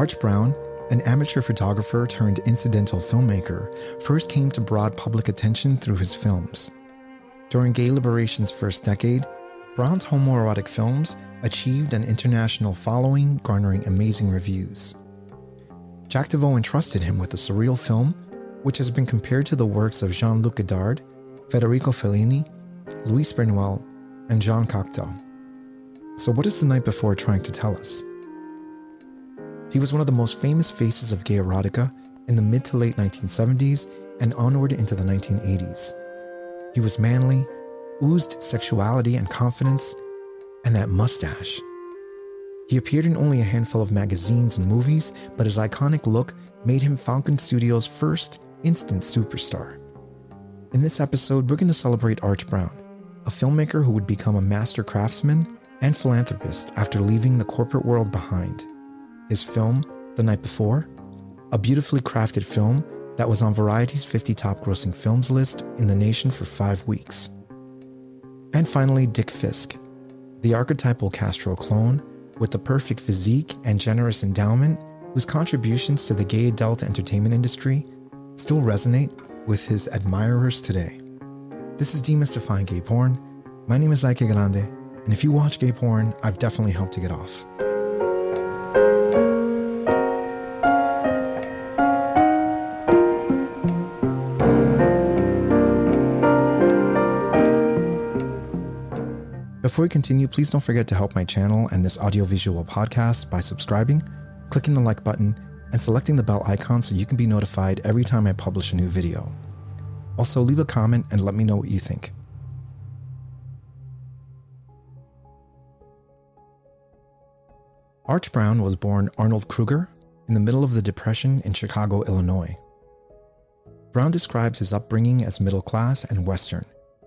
Arch Brown, an amateur photographer turned incidental filmmaker, first came to broad public attention through his films. During gay liberation's first decade, Brown's homoerotic films achieved an international following, garnering amazing reviews. Jack Deveau entrusted him with a surreal film, which has been compared to the works of Jean-Luc Godard, Federico Fellini, Luis Buñuel, and Jean Cocteau. So what is The Night Before trying to tell us? He was one of the most famous faces of gay erotica in the mid to late 1970s and onward into the 1980s. He was manly, oozed sexuality and confidence, and that mustache. He appeared in only a handful of magazines and movies, but his iconic look made him Falcon Studios' first instant superstar. In this episode, we're going to celebrate Arch Brown, a filmmaker who would become a master craftsman and philanthropist after leaving the corporate world behind. His film, The Night Before, a beautifully crafted film that was on Variety's 50 top-grossing films list in the nation for 5 weeks. And finally, Dick Fisk, the archetypal Castro clone with the perfect physique and generous endowment, whose contributions to the gay adult entertainment industry still resonate with his admirers today. This is Demystifying Gay Porn. My name is I. Que Grande, and if you watch gay porn, I've definitely helped to get off. Before we continue, please don't forget to help my channel and this audiovisual podcast by subscribing, clicking the like button, and selecting the bell icon so you can be notified every time I publish a new video. Also, leave a comment and let me know what you think. Arch Brown was born Arnold Kruger in the middle of the Depression in Chicago, Illinois. Brown describes his upbringing as middle class and Western,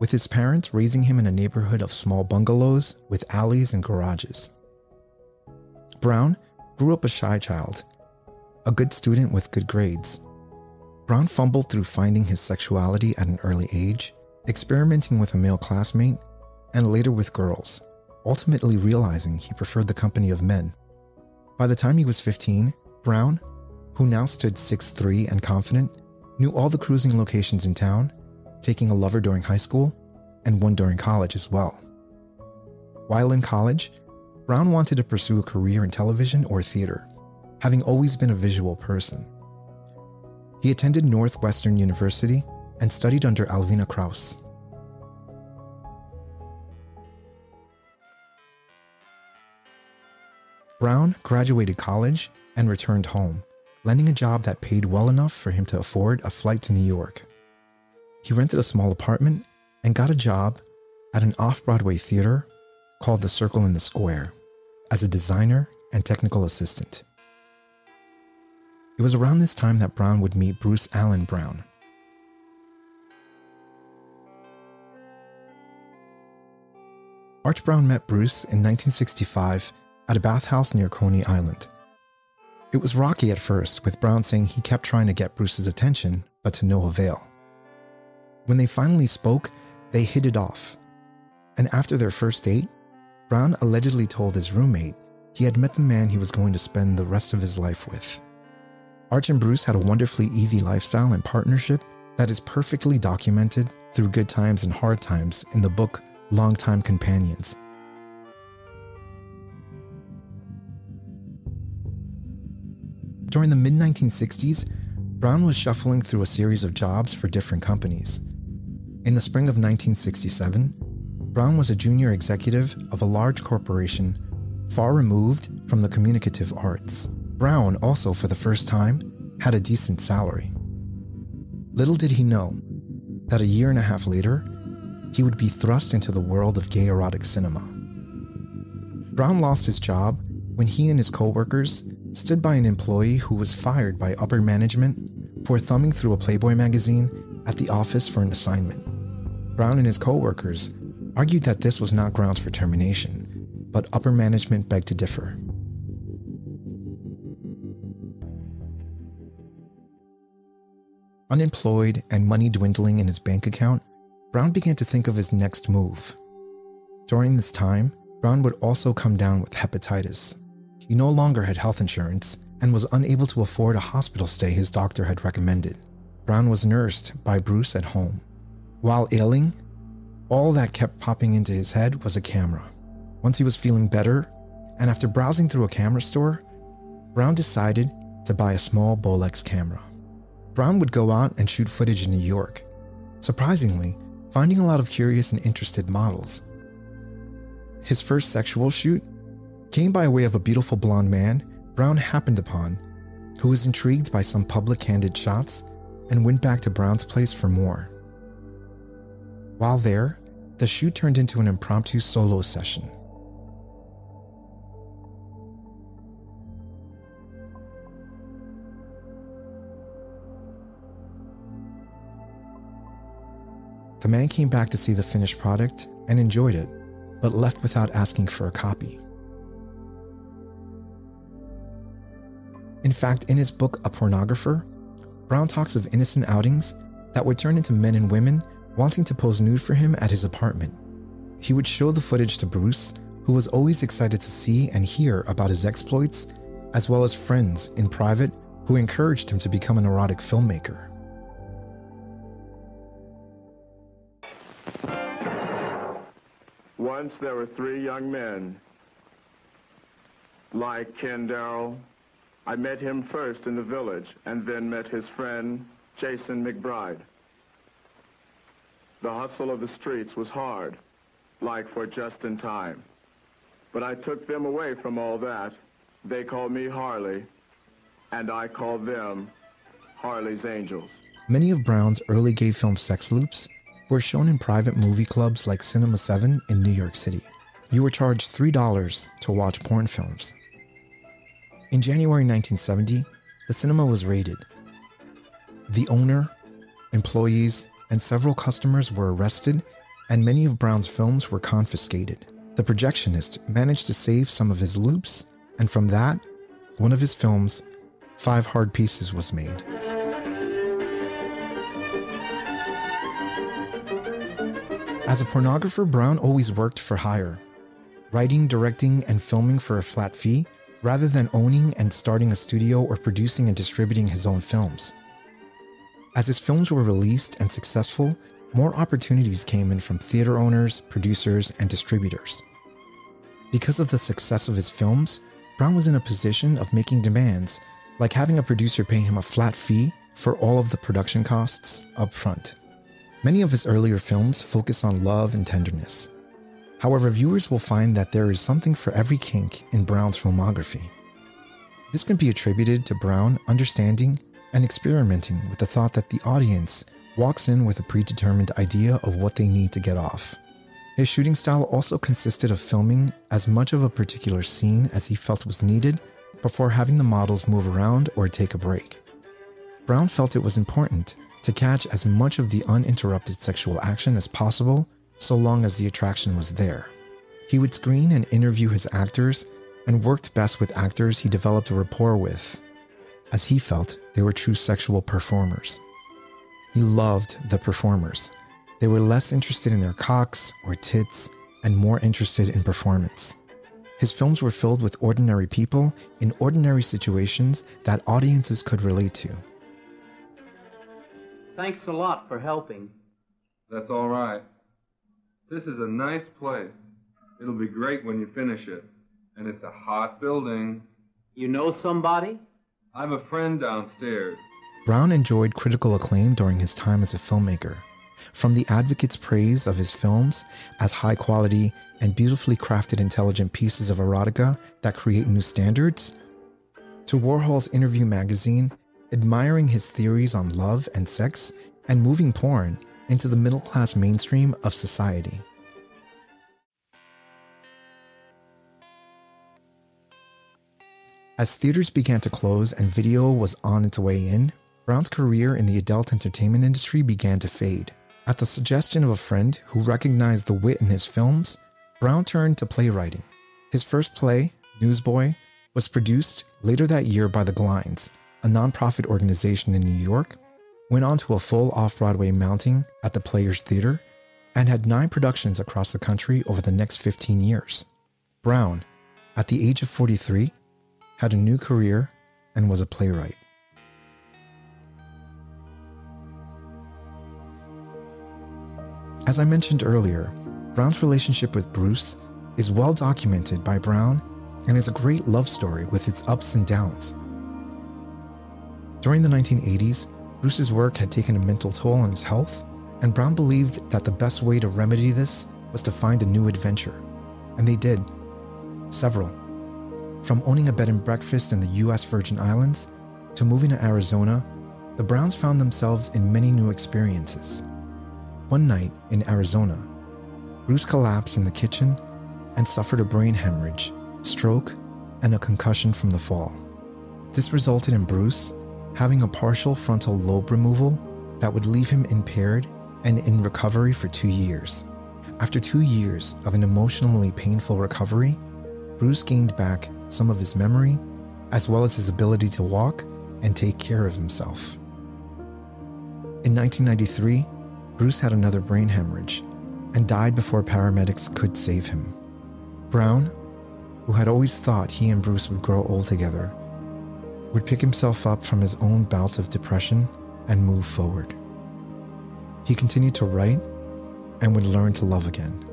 with his parents raising him in a neighborhood of small bungalows with alleys and garages. Brown grew up a shy child, a good student with good grades. Brown fumbled through finding his sexuality at an early age, experimenting with a male classmate, and later with girls, ultimately realizing he preferred the company of men. By the time he was 15, Brown, who now stood 6'3" and confident, knew all the cruising locations in town, taking a lover during high school and one during college as well. While in college, Brown wanted to pursue a career in television or theater, having always been a visual person. He attended Northwestern University and studied under Alvina Krause. Brown graduated college and returned home, landing a job that paid well enough for him to afford a flight to New York. He rented a small apartment and got a job at an off-Broadway theater called The Circle in the Square as a designer and technical assistant. It was around this time that Brown would meet Bruce Allen Brown. Arch Brown met Bruce in 1965 at a bathhouse near Coney Island. It was rocky at first, with Brown saying he kept trying to get Bruce's attention, but to no avail. When they finally spoke, they hit it off. And after their first date, Brown allegedly told his roommate he had met the man he was going to spend the rest of his life with. Arch and Bruce had a wonderfully easy lifestyle and partnership that is perfectly documented through good times and hard times in the book Longtime Companions. During the mid-1960s, Brown was shuffling through a series of jobs for different companies. In the spring of 1967, Brown was a junior executive of a large corporation far removed from the communicative arts. Brown also, for the first time, had a decent salary. Little did he know that a year and a half later, he would be thrust into the world of gay erotic cinema. Brown lost his job when he and his co-workers stood by an employee who was fired by upper management for thumbing through a Playboy magazine at the office for an assignment. Brown and his co-workers argued that this was not grounds for termination, but upper management begged to differ. Unemployed and money dwindling in his bank account, Brown began to think of his next move. During this time, Brown would also come down with hepatitis. He no longer had health insurance and was unable to afford a hospital stay his doctor had recommended. Brown was nursed by Bruce at home. While ailing, all that kept popping into his head was a camera. Once he was feeling better, and after browsing through a camera store, Brown decided to buy a small Bolex camera. Brown would go out and shoot footage in New York, surprisingly, finding a lot of curious and interested models. His first sexual shoot came by way of a beautiful blonde man Brown happened upon, who was intrigued by some public-handed shots and went back to Brown's place for more. While there, the shoot turned into an impromptu solo session. The man came back to see the finished product and enjoyed it, but left without asking for a copy. In fact, in his book, A Pornographer, Brown talks of innocent outings that would turn into men and women wanting to pose nude for him at his apartment. He would show the footage to Bruce, who was always excited to see and hear about his exploits, as well as friends in private who encouraged him to become an erotic filmmaker. Once there were three young men like Ken Darrell. I met him first in the village and then met his friend, Jason McBride. The hustle of the streets was hard, like for just in time. But I took them away from all that. They called me Harley, and I called them Harley's Angels. Many of Brown's early gay film sex loops were shown in private movie clubs like Cinema 7 in New York City. You were charged $3 to watch porn films. In January 1970, the cinema was raided. The owner, employees, and several customers were arrested, and many of Brown's films were confiscated. The projectionist managed to save some of his loops, and from that, one of his films, Five Hard Pieces, was made. As a pornographer, Brown always worked for hire, writing, directing, and filming for a flat fee, rather than owning and starting a studio or producing and distributing his own films. As his films were released and successful, more opportunities came in from theater owners, producers, and distributors. Because of the success of his films, Brown was in a position of making demands, like having a producer pay him a flat fee for all of the production costs up front. Many of his earlier films focus on love and tenderness. However, viewers will find that there is something for every kink in Brown's filmography. This can be attributed to Brown understanding and experimenting with the thought that the audience walks in with a predetermined idea of what they need to get off. His shooting style also consisted of filming as much of a particular scene as he felt was needed before having the models move around or take a break. Brown felt it was important to catch as much of the uninterrupted sexual action as possible, so long as the attraction was there. He would screen and interview his actors and worked best with actors he developed a rapport with, as he felt they were true sexual performers. He loved the performers. They were less interested in their cocks or tits and more interested in performance. His films were filled with ordinary people in ordinary situations that audiences could relate to. Thanks a lot for helping. That's all right. This is a nice place. It'll be great when you finish it. And it's a hot building. You know somebody? I have a friend downstairs. Brown enjoyed critical acclaim during his time as a filmmaker, from the advocates' praise of his films as high-quality and beautifully crafted intelligent pieces of erotica that create new standards, to Warhol's Interview magazine admiring his theories on love and sex and moving porn into the middle-class mainstream of society. As theaters began to close and video was on its way in, Brown's career in the adult entertainment industry began to fade. At the suggestion of a friend who recognized the wit in his films, Brown turned to playwriting. His first play, Newsboy, was produced later that year by The Glines, a nonprofit organization in New York, went on to a full off-Broadway mounting at the Players Theater, and had 9 productions across the country over the next 15 years. Brown, at the age of 43, had a new career and was a playwright. As I mentioned earlier, Brown's relationship with Bruce is well documented by Brown and is a great love story with its ups and downs. During the 1980s, Bruce's work had taken a mental toll on his health, and Brown believed that the best way to remedy this was to find a new adventure. And they did. Several. From owning a bed and breakfast in the U.S. Virgin Islands to moving to Arizona, the Browns found themselves in many new experiences. One night in Arizona, Bruce collapsed in the kitchen and suffered a brain hemorrhage, stroke, and a concussion from the fall. This resulted in Bruce having a partial frontal lobe removal that would leave him impaired and in recovery for 2 years. After 2 years of an emotionally painful recovery, Bruce gained back some of his memory, as well as his ability to walk and take care of himself. In 1993, Bruce had another brain hemorrhage and died before paramedics could save him. Brown, who had always thought he and Bruce would grow old together, would pick himself up from his own bout of depression and move forward. He continued to write and would learn to love again.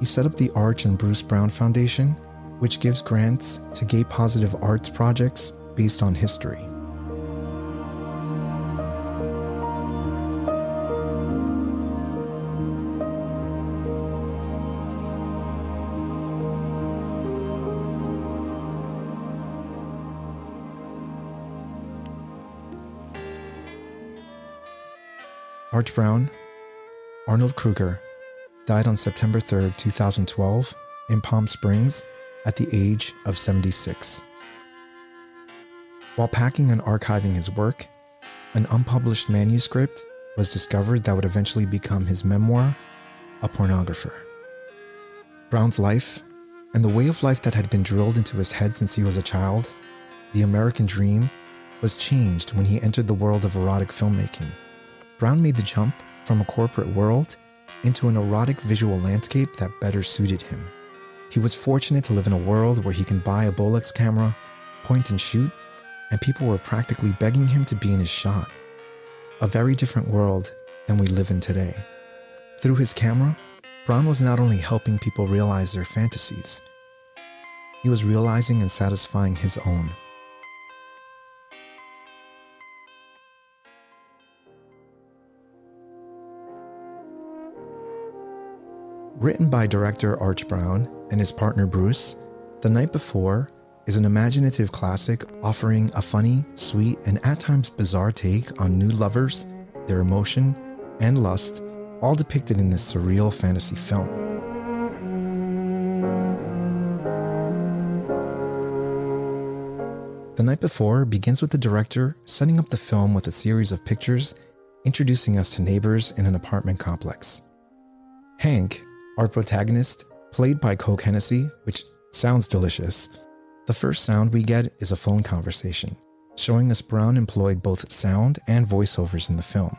He set up the Arch and Bruce Brown Foundation, which gives grants to gay-positive arts projects based on history. Arch Brown, Arnold Kruger, died on September 3, 2012, in Palm Springs at the age of 76. While packing and archiving his work, an unpublished manuscript was discovered that would eventually become his memoir, A Pornographer. Brown's life, and the way of life that had been drilled into his head since he was a child, the American dream, was changed when he entered the world of erotic filmmaking. Brown made the jump from a corporate world into an erotic visual landscape that better suited him. He was fortunate to live in a world where he can buy a Bolex camera, point and shoot, and people were practically begging him to be in his shot. A very different world than we live in today. Through his camera, Brown was not only helping people realize their fantasies, he was realizing and satisfying his own. Written by director Arch Brown and his partner Bruce, The Night Before is an imaginative classic offering a funny, sweet, and at times bizarre take on new lovers, their emotion, and lust, all depicted in this surreal fantasy film. The Night Before begins with the director setting up the film with a series of pictures, introducing us to neighbors in an apartment complex. Hank, our protagonist, played by Cole Hennessy, which sounds delicious. The first sound we get is a phone conversation, showing us Brown employed both sound and voiceovers in the film.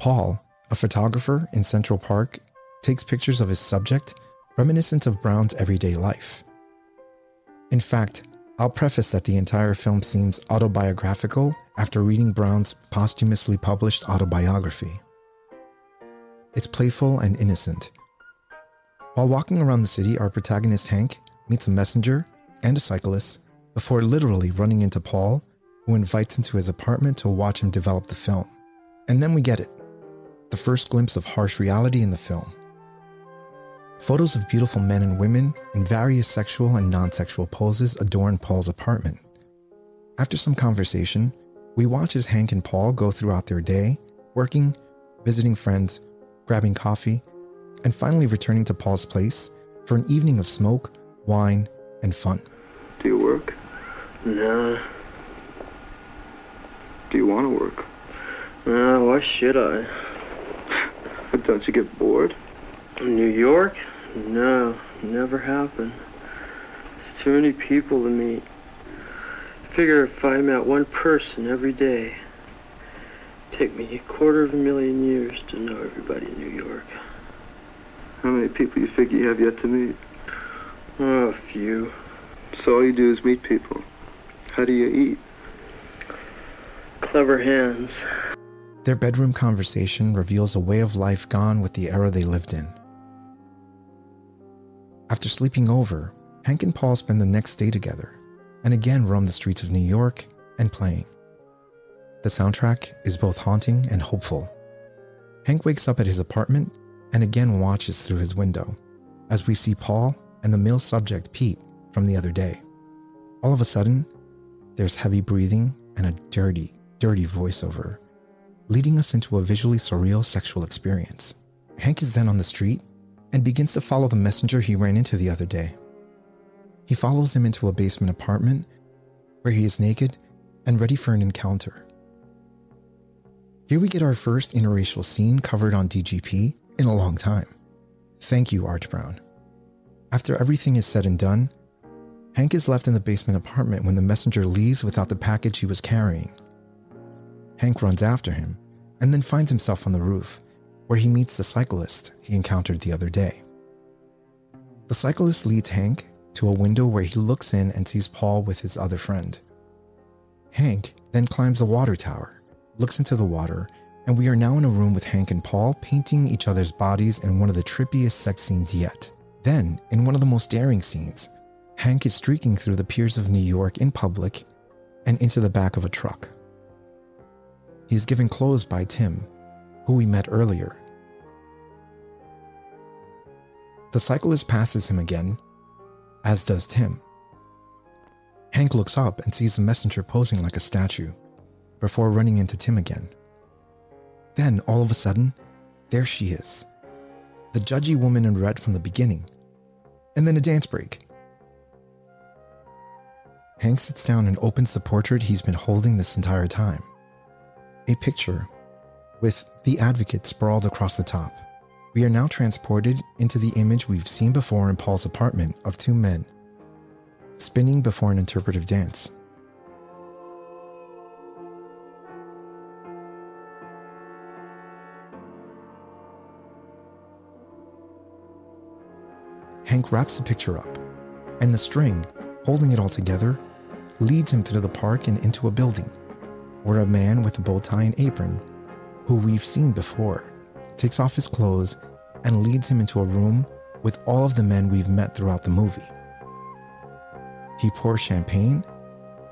Paul, a photographer in Central Park, takes pictures of his subject, reminiscent of Brown's everyday life. In fact, I'll preface that the entire film seems autobiographical after reading Brown's posthumously published autobiography. It's playful and innocent. While walking around the city, our protagonist Hank meets a messenger and a cyclist before literally running into Paul, who invites him to his apartment to watch him develop the film. And then we get it, the first glimpse of harsh reality in the film. Photos of beautiful men and women in various sexual and non-sexual poses adorn Paul's apartment. After some conversation, we watch as Hank and Paul go throughout their day, working, visiting friends, grabbing coffee, and finally returning to Paul's place for an evening of smoke, wine, and fun. Do you work? No. Do you want to work? No, why should I? But don't you get bored? In New York? No, never happened. There's too many people to meet. I figure if I met one person every day, it'd take me 250,000 years to know everybody in New York. How many people you figure you have yet to meet? Oh, a few. So all you do is meet people. How do you eat? Clever hands. Their bedroom conversation reveals a way of life gone with the era they lived in. After sleeping over, Hank and Paul spend the next day together and again roam the streets of New York and playing. The soundtrack is both haunting and hopeful. Hank wakes up at his apartment and again watches through his window as we see Paul and the male subject, Pete, from the other day. All of a sudden, there's heavy breathing and a dirty, dirty voiceover, leading us into a visually surreal sexual experience. Hank is then on the street and begins to follow the messenger he ran into the other day. He follows him into a basement apartment where he is naked and ready for an encounter. Here we get our first interracial scene covered on DGP in a long time. Thank you, Arch Brown. After everything is said and done, Hank is left in the basement apartment when the messenger leaves without the package he was carrying. Hank runs after him and then finds himself on the roof, where he meets the cyclist he encountered the other day. The cyclist leads Hank to a window where he looks in and sees Paul with his other friend. Hank then climbs the water tower, looks into the water, and we are now in a room with Hank and Paul painting each other's bodies in one of the trippiest sex scenes yet. Then, in one of the most daring scenes, Hank is streaking through the piers of New York in public and into the back of a truck. He is given clothes by Tim, who we met earlier. The cyclist passes him again, as does Tim. Hank looks up and sees the messenger posing like a statue, before running into Tim again. Then, all of a sudden, there she is, the judgy woman in red from the beginning, and then a dance break. Hank sits down and opens the portrait he's been holding this entire time, a picture with the advocate sprawled across the top. We are now transported into the image we've seen before in Paul's apartment of two men spinning before an interpretive dance. Hank wraps the picture up, and the string, holding it all together, leads him through the park and into a building, where a man with a bow tie and apron, who we've seen before, takes off his clothes and leads him into a room with all of the men we've met throughout the movie. He pours champagne,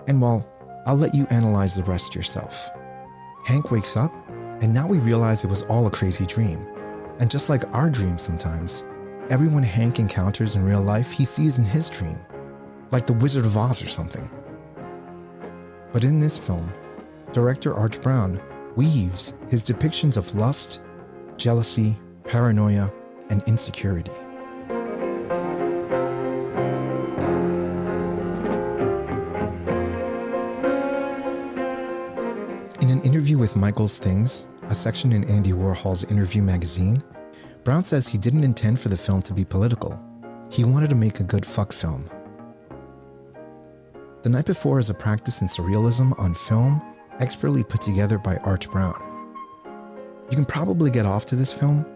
and well, I'll let you analyze the rest yourself. Hank wakes up, and now we realize it was all a crazy dream. And just like our dreams sometimes, everyone Hank encounters in real life he sees in his dream, like the Wizard of Oz or something. But in this film, director Arch Brown weaves his depictions of lust, jealousy, paranoia, and insecurity. In an interview with Michael's Things, a section in Andy Warhol's Interview magazine, Brown says he didn't intend for the film to be political. He wanted to make a good fuck film. The Night Before is a practice in surrealism on film, expertly put together by Arch Brown. You can probably get off to this film,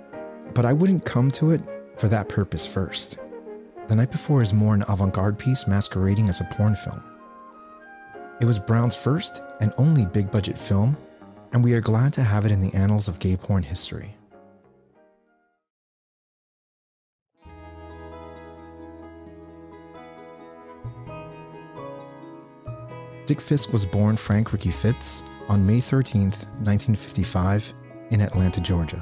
but I wouldn't come to it for that purpose first. The Night Before is more an avant-garde piece masquerading as a porn film. It was Brown's first and only big-budget film, and we are glad to have it in the annals of gay porn history. Dick Fisk was born Frank Ricky Fitz on May 13, 1955, in Atlanta, Georgia.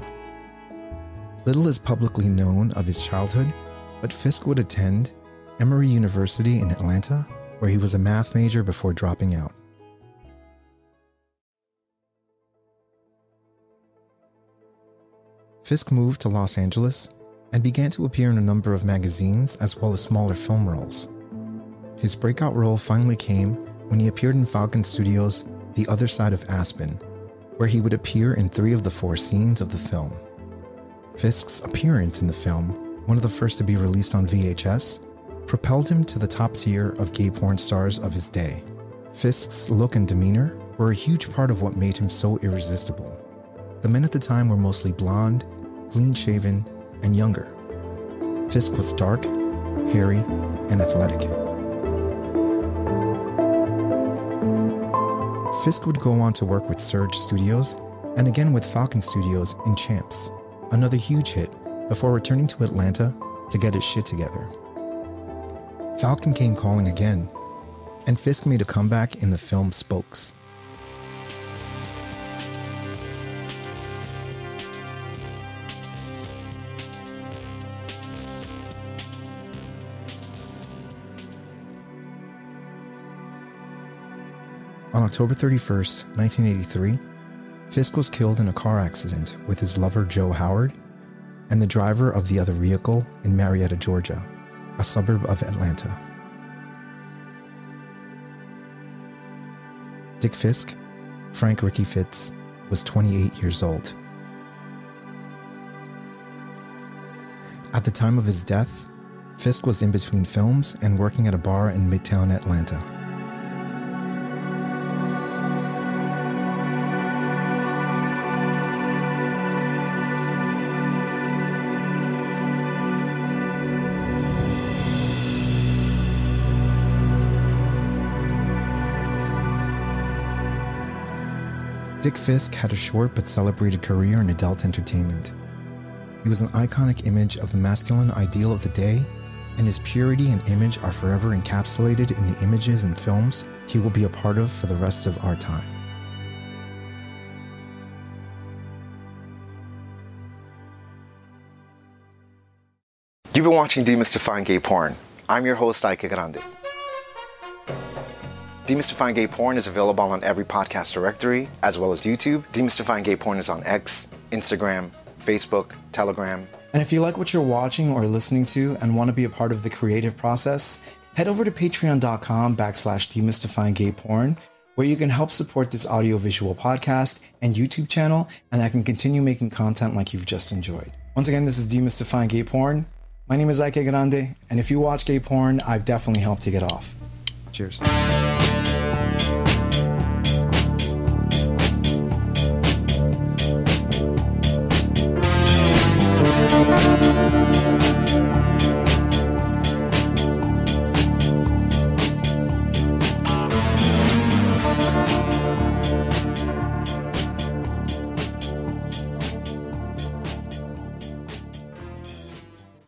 Little is publicly known of his childhood, but Fisk would attend Emory University in Atlanta, where he was a math major before dropping out. Fisk moved to Los Angeles and began to appear in a number of magazines as well as smaller film roles. His breakout role finally came when he appeared in Falcon Studios' The Other Side of Aspen, where he would appear in 3 of the 4 scenes of the film. Fisk's appearance in the film, one of the first to be released on VHS, propelled him to the top tier of gay porn stars of his day. Fisk's look and demeanor were a huge part of what made him so irresistible. The men at the time were mostly blonde, clean-shaven, and younger. Fisk was dark, hairy, and athletic. Fisk would go on to work with Surge Studios and again with Falcon Studios in Champs, another huge hit, before returning to Atlanta to get his shit together. Falcon came calling again, and Fisk made a comeback in the film Spokes. On October 31st, 1983, Fisk was killed in a car accident with his lover Joe Howard and the driver of the other vehicle in Marietta, Georgia, a suburb of Atlanta. Dick Fisk, Frank Ricky Fitz, was 28 years old. At the time of his death, Fisk was in between films and working at a bar in Midtown Atlanta. Dick Fisk had a short but celebrated career in adult entertainment. He was an iconic image of the masculine ideal of the day, and his purity and image are forever encapsulated in the images and films he will be a part of for the rest of our time. You've been watching Demystifying Gay Porn. I'm your host, I. Que Grande. Demystifying Gay Porn is available on every podcast directory, as well as YouTube. Demystifying Gay Porn is on X, Instagram, Facebook, Telegram. And if you like what you're watching or listening to and want to be a part of the creative process, head over to patreon.com/demystifyinggayporn, where you can help support this audiovisual podcast and YouTube channel, and I can continue making content like you've just enjoyed. Once again, this is Demystifying Gay Porn. My name is I. Que Grande, and if you watch gay porn, I've definitely helped you get off. Cheers.